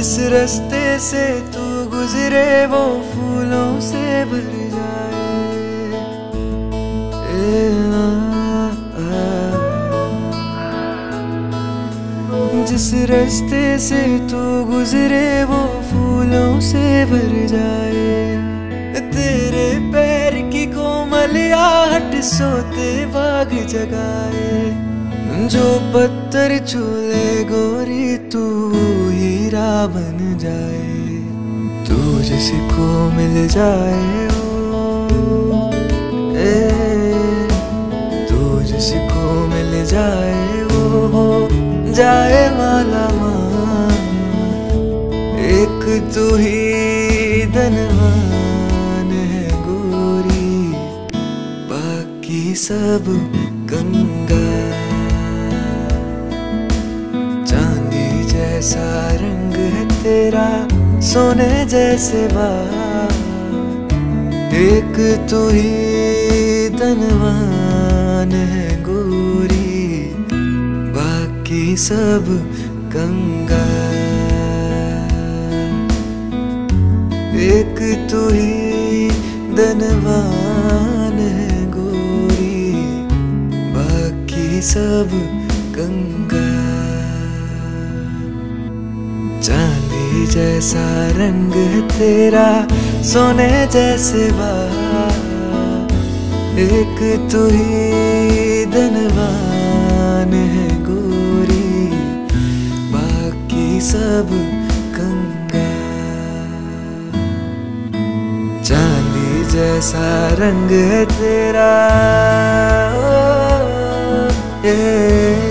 जिस रास्ते से तू गुजरे वो फूलों से भर जाए। जिस रास्ते से तू गुजरे वो फूलों से भर जाए। तेरे पैर की कोमलियाहट सोते बाग जगाए। जो पत्थर छूले गोरी तू हीरा बन जाए। तू जिसको मिल जाए ओ तू जिसको मिल जाए वो हो जाए माला माँ। एक तू ही धनवान है गोरी, बाकी सब गंगा। जैसा रंग है तेरा सोने जैसे बाप, एक तू ही धनवान है गोरी, बाकी सब गंगा। एक तू ही धनवान है गोरी, बाकी सब गंगा। चांदी जैसा रंग है तेरा सोने जैसे बाप, एक तू ही धनवान है गोरी, बाकी सब गंगा। चांदी जैसा रंग है तेरा